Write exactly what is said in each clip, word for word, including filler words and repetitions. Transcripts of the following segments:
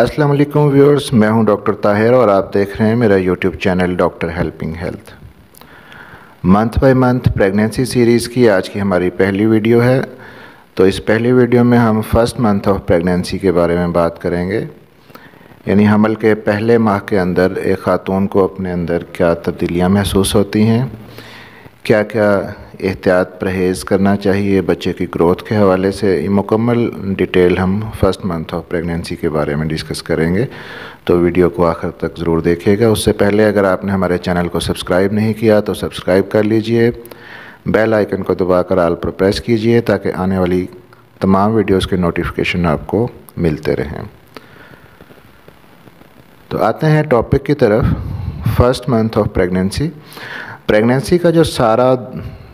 अस्सलाम वालेकुम व्यूअर्स, मैं हूं डॉक्टर ताहिर और आप देख रहे हैं मेरा YouTube channel doctor helping health. Month by month pregnancy series की आज की हमारी पहली वीडियो है। तो इस पहली वीडियो में हम फर्स्ट मंथ ऑफ प्रेगनेंसी के बारे में बात करेंगे, यानी हमल के पहले माह के अंदर एक खातून को अपने अंदर क्या तब्दीलियाँ महसूस होती हैं, क्या क्या एहतियात परहेज़ करना चाहिए बच्चे की ग्रोथ के हवाले से, मुकम्मल डिटेल हम फर्स्ट मंथ ऑफ प्रेगनेंसी के बारे में डिस्कस करेंगे। तो वीडियो को आखिर तक ज़रूर देखिएगा। उससे पहले अगर आपने हमारे चैनल को सब्सक्राइब नहीं किया तो सब्सक्राइब कर लीजिए, बेल आइकन को दबाकर ऑल पर प्रेस कीजिए ताकि आने वाली तमाम वीडियोज़ के नोटिफिकेशन आपको मिलते रहें। तो आते हैं टॉपिक की तरफ, first month of pregnancy. Pregnancy का जो सारा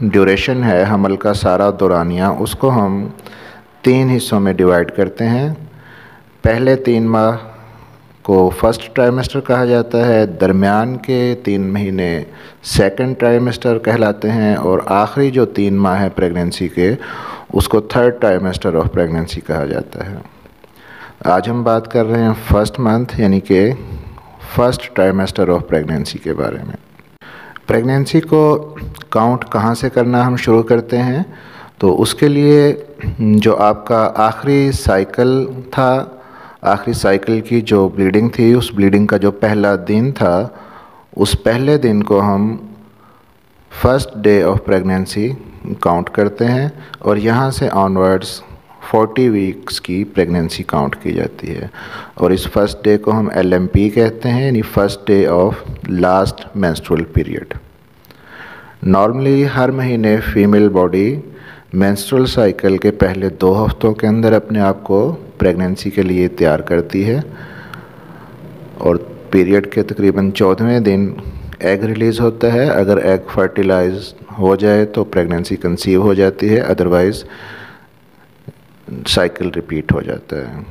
ड्यूरेशन है, हमल का सारा दौरानिया, उसको हम तीन हिस्सों में डिवाइड करते हैं। पहले तीन माह को फर्स्ट ट्राइमेस्टर कहा जाता है, दरमियान के तीन महीने सेकंड ट्राइमेस्टर कहलाते हैं, और आखिरी जो तीन माह है प्रेगनेंसी के, उसको थर्ड ट्राइमेस्टर ऑफ प्रेगनेंसी कहा जाता है। आज हम बात कर रहे हैं फर्स्ट मंथ यानी कि फर्स्ट ट्राइमेस्टर ऑफ प्रेगनेंसी के बारे में। प्रेगनेंसी को काउंट कहाँ से करना हम शुरू करते हैं, तो उसके लिए जो आपका आखिरी साइकिल था, आखिरी साइकिल की जो ब्लीडिंग थी, उस ब्लीडिंग का जो पहला दिन था, उस पहले दिन को हम first day of pregnancy count करते हैं, और यहाँ से ऑनवर्ड्स चालीस वीक्स की प्रेगनेंसी काउंट की जाती है। और इस फर्स्ट डे को हम एल एम पी कहते हैं, यानी first day of last menstrual period. Normally हर महीने फीमेल बॉडी मेंस्ट्रुअल साइकिल के पहले दो हफ्तों के अंदर अपने आप को प्रेगनेंसी के लिए तैयार करती है, और पीरियड के तकरीबन चौदहवें दिन एग रिलीज़ होता है। अगर एग फर्टिलाइज हो जाए तो प्रेगनेंसी कंसीव हो जाती है, अदरवाइज़ साइकिल रिपीट हो जाता है।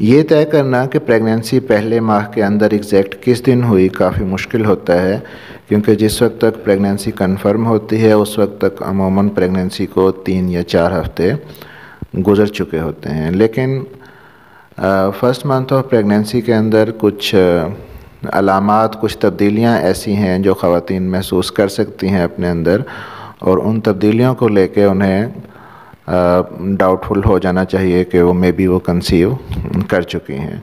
ये तय करना कि प्रेगनेंसी पहले माह के अंदर एग्जैक्ट किस दिन हुई काफ़ी मुश्किल होता है, क्योंकि जिस वक्त तक प्रेगनेंसी कंफर्म होती है उस वक्त तक अमूमन प्रेगनेंसी को तीन या चार हफ्ते गुजर चुके होते हैं। लेकिन फर्स्ट मंथ ऑफ प्रेगनेंसी के अंदर कुछ अलामात, कुछ तब्दीलियाँ ऐसी हैं जो ख़वातीन महसूस कर सकती हैं अपने अंदर, और उन तब्दीलियों को लेके उन्हें डाउटफुल uh, हो जाना चाहिए कि वो मे बी वो कंसीव कर चुकी हैं।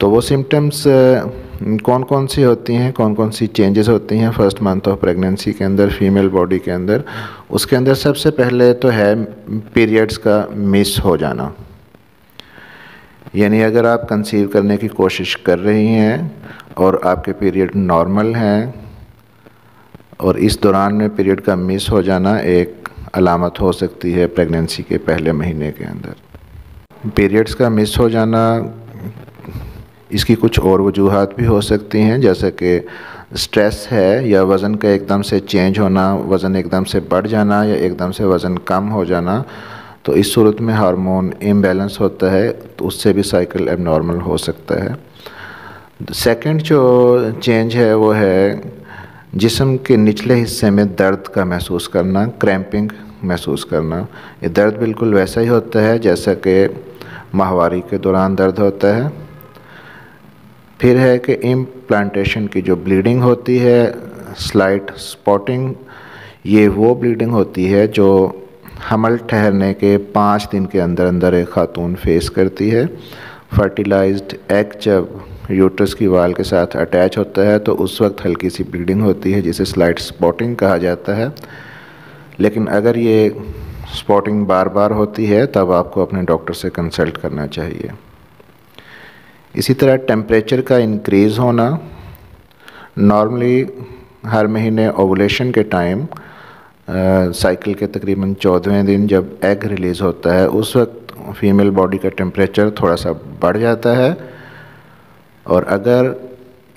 तो वो सिम्टम्स uh, कौन कौन सी होती हैं, कौन कौन सी चेंजेस होती हैं फर्स्ट मंथ ऑफ प्रेगनेंसी के अंदर फीमेल बॉडी के अंदर, उसके अंदर सबसे पहले तो है पीरियड्स का मिस हो जाना। यानी अगर आप कंसीव करने की कोशिश कर रही हैं और आपके पीरियड नॉर्मल हैं, और इस दौरान में पीरियड का मिस हो जाना एक अलामत हो सकती है प्रेगनेंसी के पहले महीने के अंदर। पीरियड्स का मिस हो जाना, इसकी कुछ और वजूहात भी हो सकती हैं, जैसे कि स्ट्रेस है, या वज़न का एकदम से चेंज होना, वज़न एकदम से बढ़ जाना या एकदम से वज़न कम हो जाना। तो इस सूरत में हार्मोन इम्बैलेंस होता है, तो उससे भी साइकिल एबनॉर्मल हो सकता है। सेकंड जो चेंज है वो है जिस्म के निचले हिस्से में दर्द का महसूस करना, क्रैम्पिंग महसूस करना। ये दर्द बिल्कुल वैसा ही होता है जैसा कि माहवारी के दौरान दर्द होता है। फिर है कि इम्प्लांटेशन की जो ब्लीडिंग होती है, स्लाइट स्पॉटिंग, ये वो ब्लीडिंग होती है जो हमल ठहरने के पाँच दिन के अंदर अंदर एक खातून फेस करती है। फर्टिलाइज्ड एग जब यूट्रस की वाल के साथ अटैच होता है तो उस वक्त हल्की सी ब्लीडिंग होती है, जिसे स्लाइट स्पॉटिंग कहा जाता है। लेकिन अगर ये स्पॉटिंग बार बार होती है तब आपको अपने डॉक्टर से कंसल्ट करना चाहिए। इसी तरह टेम्परेचर का इंक्रीज़ होना, नॉर्मली हर महीने ओवुलेशन के टाइम, साइकिल के तकरीबन चौदहवें दिन जब एग रिलीज़ होता है उस वक्त फीमेल बॉडी का टेम्परेचर थोड़ा सा बढ़ जाता है, और अगर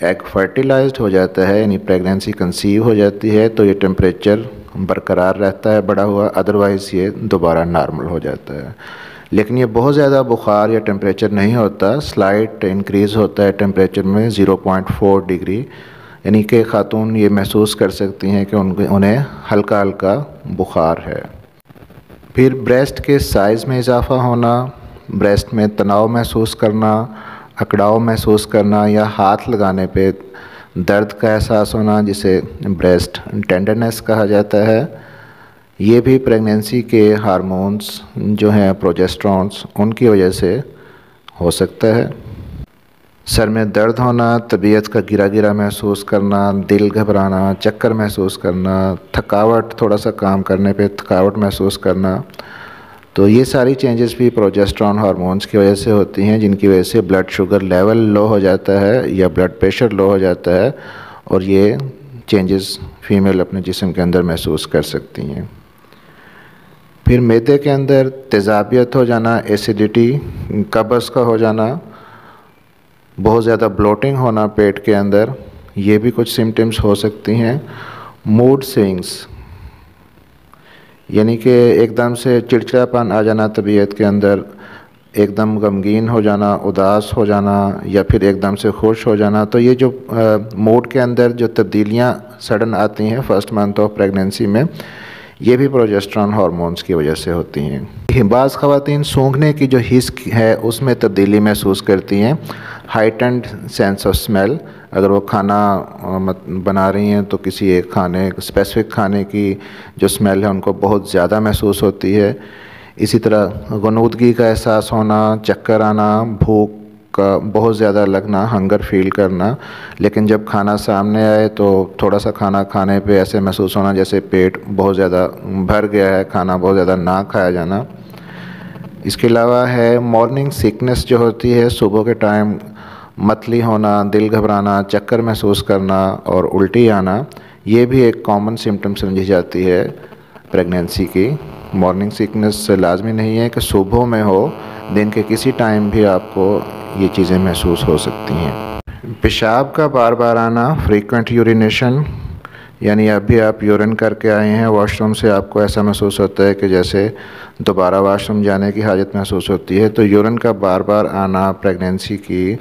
एग फर्टिलाइज्ड हो जाता है यानी प्रेगनेंसी कंसीव हो जाती है तो ये टेम्परेचर बरकरार रहता है बढ़ा हुआ, अदरवाइज़ ये दोबारा नॉर्मल हो जाता है। लेकिन ये बहुत ज़्यादा बुखार या टेम्परेचर नहीं होता, स्लाइट इंक्रीज़ होता है टेम्परेचर में ज़ीरो पॉइंट फोर डिग्री, यानी कि खातून ये महसूस कर सकती हैं कि उनके उन्हें हल्का हल्का बुखार है। फिर ब्रेस्ट के साइज़ में इजाफा होना, ब्रेस्ट में तनाव महसूस करना, अकड़ाव महसूस करना या हाथ लगाने पे दर्द का एहसास होना, जिसे ब्रेस्ट टेंडरनेस कहा जाता है, ये भी प्रेगनेंसी के हार्मोन्स जो हैं प्रोजेस्ट्रॉन्स उनकी वजह से हो सकता है। सर में दर्द होना, तबीयत का गिरा गिरा महसूस करना, दिल घबराना, चक्कर महसूस करना, थकावट, थोड़ा सा काम करने पे थकावट महसूस करना, तो ये सारी चेंजेस भी प्रोजेस्ट्रॉन हार्मोन्स की वजह से होती हैं, जिनकी वजह से ब्लड शुगर लेवल लो हो जाता है या ब्लड प्रेशर लो हो जाता है, और ये चेंजेस फीमेल अपने जिस्म के अंदर महसूस कर सकती हैं। फिर मैदे के अंदर तेजाबियत हो जाना, एसिडिटी, कब्ज़ का हो जाना, बहुत ज़्यादा ब्लोटिंग होना पेट के अंदर, ये भी कुछ सिम्टम्स हो सकती हैं। मूड स्विंग्स, यानी कि एकदम से चिड़चिड़ापन आ जाना, तबीयत के अंदर एकदम गमगीन हो जाना, उदास हो जाना, या फिर एकदम से खुश हो जाना, तो ये जो मूड के अंदर जो तब्दीलियां सडन आती हैं फर्स्ट मंथ ऑफ प्रेगनेंसी में, ये भी प्रोजेस्ट्रॉन हार्मोन्स की वजह से होती हैं। बाज़ ख़वातीन सूंघने की जो हिस है उसमें तब्दीली महसूस करती हैं, हाइटेंड सेंस ऑफ स्मेल, अगर वो खाना बना रही हैं तो किसी एक खाने स्पेसिफिक खाने की जो स्मेल है उनको बहुत ज़्यादा महसूस होती है। इसी तरह गनूदगी का एहसास होना, चक्कर आना, भूख का बहुत ज़्यादा लगना, हंगर फील करना, लेकिन जब खाना सामने आए तो थोड़ा सा खाना खाने पे ऐसे महसूस होना जैसे पेट बहुत ज़्यादा भर गया है, खाना बहुत ज़्यादा ना खाया जाना। इसके अलावा है मॉर्निंग सिकनेस जो होती है, सुबह के टाइम मतली होना, दिल घबराना, चक्कर महसूस करना और उल्टी आना, ये भी एक कॉमन सिम्टम समझी जाती है प्रेगनेंसी की। मॉर्निंग सिकनेस लाजमी नहीं है कि सुबह में हो, दिन के किसी टाइम भी आपको ये चीज़ें महसूस हो सकती हैं। पेशाब का बार बार आना, फ्रीक्वेंट यूरिनेशन, यानी अभी आप यूरिन करके आए हैं वॉशरूम से, आपको ऐसा महसूस होता है कि जैसे दोबारा वॉशरूम जाने की हाजत महसूस होती है, तो यूरिन का बार बार आना प्रेगनेंसी की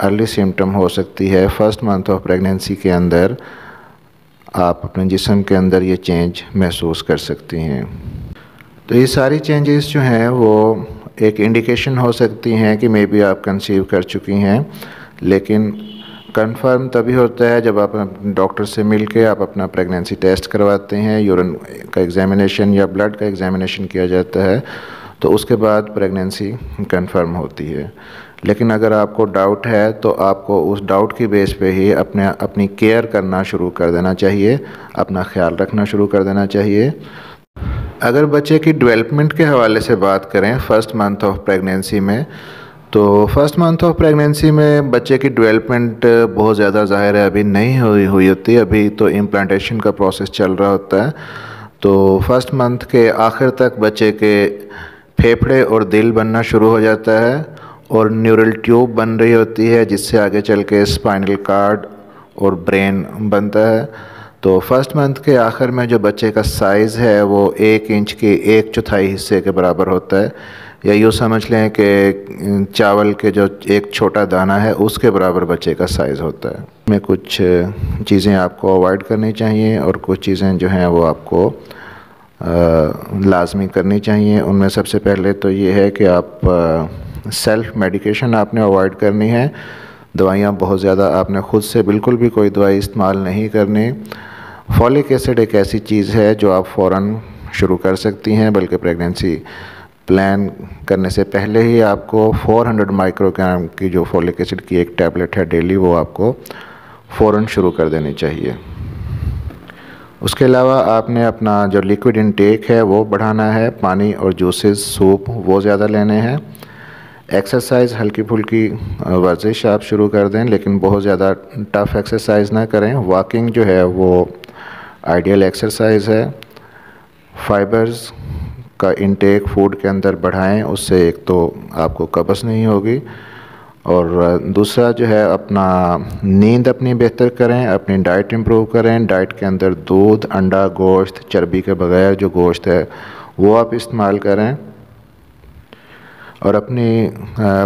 अर्ली सिम्टम हो सकती है। फर्स्ट मंथ ऑफ प्रेगनेंसी के अंदर आप अपने जिस्म के अंदर ये चेंज महसूस कर सकती हैं। तो ये सारी चेंजेस जो हैं वो एक इंडिकेशन हो सकती हैं कि मे बी आप कंसीव कर चुकी हैं, लेकिन कंफर्म तभी होता है जब आप डॉक्टर से मिलके आप अपना प्रेगनेंसी टेस्ट करवाते हैं, यूरिन का एग्जामिनेशन या ब्लड का एग्जामिनेशन किया जाता है, तो उसके बाद प्रेगनेंसी कंफर्म होती है। लेकिन अगर आपको डाउट है तो आपको उस डाउट की बेस पे ही अपने अपनी केयर करना शुरू कर देना चाहिए, अपना ख्याल रखना शुरू कर देना चाहिए। अगर बच्चे की डेवलपमेंट के हवाले से बात करें फ़र्स्ट मंथ ऑफ प्रेगनेंसी में, तो फर्स्ट मंथ ऑफ प्रेगनेंसी में बच्चे की डेवलपमेंट बहुत ज़्यादा ज़ाहिर है अभी नहीं हुई हुई होती, अभी तो इम्प्लांटेशन का प्रोसेस चल रहा होता है। तो फर्स्ट मंथ के आखिर तक बच्चे के फेफड़े और दिल बनना शुरू हो जाता है और न्यूरल ट्यूब बन रही होती है, जिससे आगे चल के स्पाइनल कार्ड और ब्रेन बनता है। तो फर्स्ट मंथ के आखिर में जो बच्चे का साइज़ है वो एक इंच के एक चौथाई हिस्से के बराबर होता है, या यूँ समझ लें कि चावल के जो एक छोटा दाना है उसके बराबर बच्चे का साइज़ होता है। इसमें कुछ चीज़ें आपको अवॉइड करनी चाहिए और कुछ चीज़ें जो हैं वो आपको लाजमी करनी चाहिए। उनमें सबसे पहले तो ये है कि आप सेल्फ़ मेडिकेशन आपने अवॉइड करनी है, दवाइयाँ बहुत ज़्यादा आपने ख़ुद से बिल्कुल भी कोई दवाई इस्तेमाल नहीं करनी। फॉलिक एसिड एक ऐसी चीज़ है जो आप फ़ौरन शुरू कर सकती हैं, बल्कि प्रेगनेंसी प्लान करने से पहले ही आपको चार सौ माइक्रोग्राम की जो फॉलिक एसिड की एक टैबलेट है डेली, वो आपको फ़ौरन शुरू कर देनी चाहिए। उसके अलावा आपने अपना जो लिक्विड इनटेक है वो बढ़ाना है, पानी और जूसेस, सूप वो ज़्यादा लेने हैं। एक्सरसाइज़, हल्की फुल्की वर्जिश आप शुरू कर दें, लेकिन बहुत ज़्यादा टफ़ एक्सरसाइज ना करें। वॉकिंग जो है वो आइडियल एक्सरसाइज है। फाइबर्स का इंटेक फूड के अंदर बढ़ाएं, उससे एक तो आपको कब्ज़ नहीं होगी, और दूसरा जो है अपना नींद अपनी बेहतर करें, अपनी डाइट इम्प्रूव करें। डाइट के अंदर दूध, अंडा, गोश्त, चर्बी के बगैर जो गोश्त है वो आप इस्तेमाल करें, और अपनी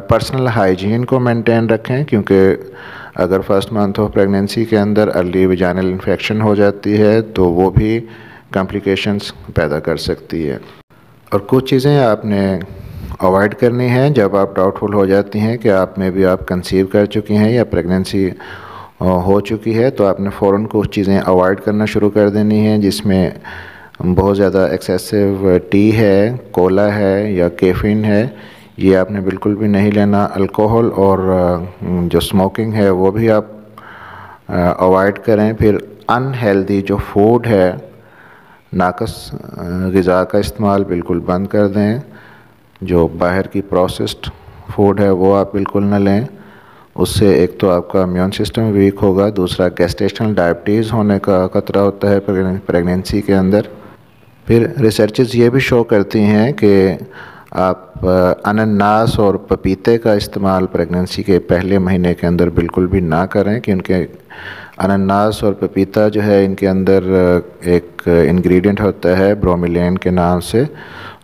पर्सनल हाइजीन को मेंटेन रखें, क्योंकि अगर फर्स्ट मंथ ऑफ प्रेगनेंसी के अंदर अर्ली विजाइनल इन्फेक्शन हो जाती है तो वो भी कॉम्प्लिकेशंस पैदा कर सकती है। और कुछ चीज़ें आपने अवॉइड करनी है जब आप डाउटफुल हो जाती हैं कि आप में भी आप कंसीव कर चुकी हैं या प्रेगनेंसी हो चुकी है, तो आपने फ़ौरन कुछ चीज़ें अवॉइड करना शुरू कर देनी हैं, जिसमें बहुत ज़्यादा एक्सेसिव टी है, कोला है या कैफीन है, ये आपने बिल्कुल भी नहीं लेना। अल्कोहल और जो स्मोकिंग है वो भी आप अवॉइड करें। फिर अनहेल्दी जो फूड है, नाकस ग़िज़ा का इस्तेमाल बिल्कुल बंद कर दें। जो बाहर की प्रोसेस्ड फूड है वो आप बिल्कुल न लें, उससे एक तो आपका इम्यून सिस्टम वीक होगा, दूसरा गैस्ट्रेशनल डायबिटीज़ होने का खतरा होता है प्रेगनेंसी के अंदर। फिर रिसर्चेस ये भी शो करती हैं कि आप अनानास और पपीते का इस्तेमाल प्रेगनेंसी के पहले महीने के अंदर बिल्कुल भी ना करें, क्योंकि अनानास और पपीता जो है इनके अंदर एक इंग्रेडिएंट होता है ब्रोमेलेन के नाम से,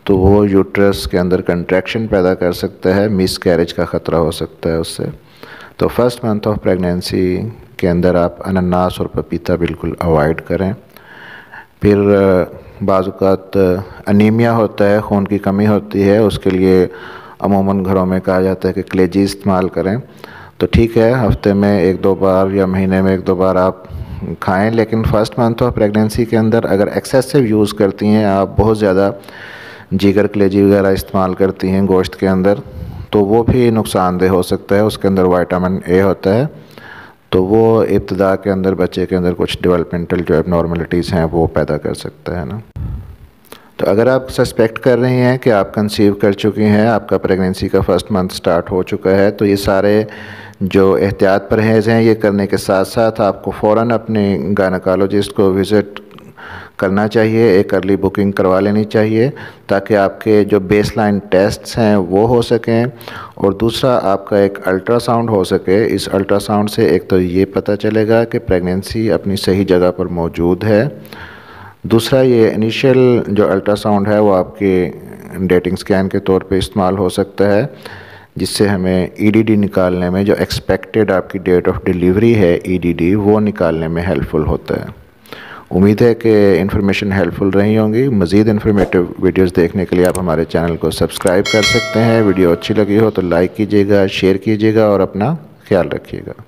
तो वो यूट्रस के अंदर कंट्रैक्शन पैदा कर सकता है, मिसकैरेज का ख़तरा हो सकता है उससे। तो फर्स्ट मंथ ऑफ प्रेगनेंसी के अंदर आप अनानास और पपीता बिल्कुल अवॉइड करें। फिर बाज़ औक़ात अनीमिया होता है, खून की कमी होती है, उसके लिए अमूमन घरों में कहा जाता है कि कलेजी इस्तेमाल करें। तो ठीक है, हफ्ते में एक दो बार या महीने में एक दो बार आप खाएं, लेकिन फ़र्स्ट मंथ ऑफ प्रेगनेंसी के अंदर अगर एक्सेसिव यूज़ करती हैं आप, बहुत ज़्यादा जीगर कलेजी वगैरह इस्तेमाल करती हैं गोश्त के अंदर, तो वो भी नुकसानदेह हो सकता है। उसके अंदर विटामिन ए होता है, तो वो इब्तदा के अंदर बच्चे के अंदर कुछ डेवलपमेंटल जो एबनॉर्मलिटीज़ हैं वो पैदा कर सकता है ना। तो अगर आप सस्पेक्ट कर रही हैं कि आप कंसीव कर चुकी हैं, आपका प्रेगनेंसी का फर्स्ट मंथ स्टार्ट हो चुका है, तो ये सारे जो एहतियात परहेज़ हैं ये करने के साथ साथ आपको फ़ौरन अपने गायनेकोलॉजिस्ट को विज़िट करना चाहिए, एक अर्ली बुकिंग करवा लेनी चाहिए, ताकि आपके जो बेसलाइन टेस्ट्स हैं वो हो सकें, और दूसरा आपका एक अल्ट्रासाउंड हो सके। इस अल्ट्रासाउंड से एक तो ये पता चलेगा कि प्रेगनेंसी अपनी सही जगह पर मौजूद है, दूसरा ये इनिशियल जो अल्ट्रासाउंड है वो आपके डेटिंग स्कैन के तौर पे इस्तेमाल हो सकता है, जिससे हमें ई डी डी निकालने में, जो एक्सपेक्टेड आपकी डेट ऑफ डिलीवरी है ई डी डी, वो निकालने में हेल्पफुल होता है। उम्मीद है कि इन्फॉर्मेशन हेल्पफुल रही होंगी। मज़ीद इन्फॉर्मेटिव वीडियोस देखने के लिए आप हमारे चैनल को सब्सक्राइब कर सकते हैं। वीडियो अच्छी लगी हो तो लाइक कीजिएगा, शेयर कीजिएगा और अपना ख्याल रखिएगा।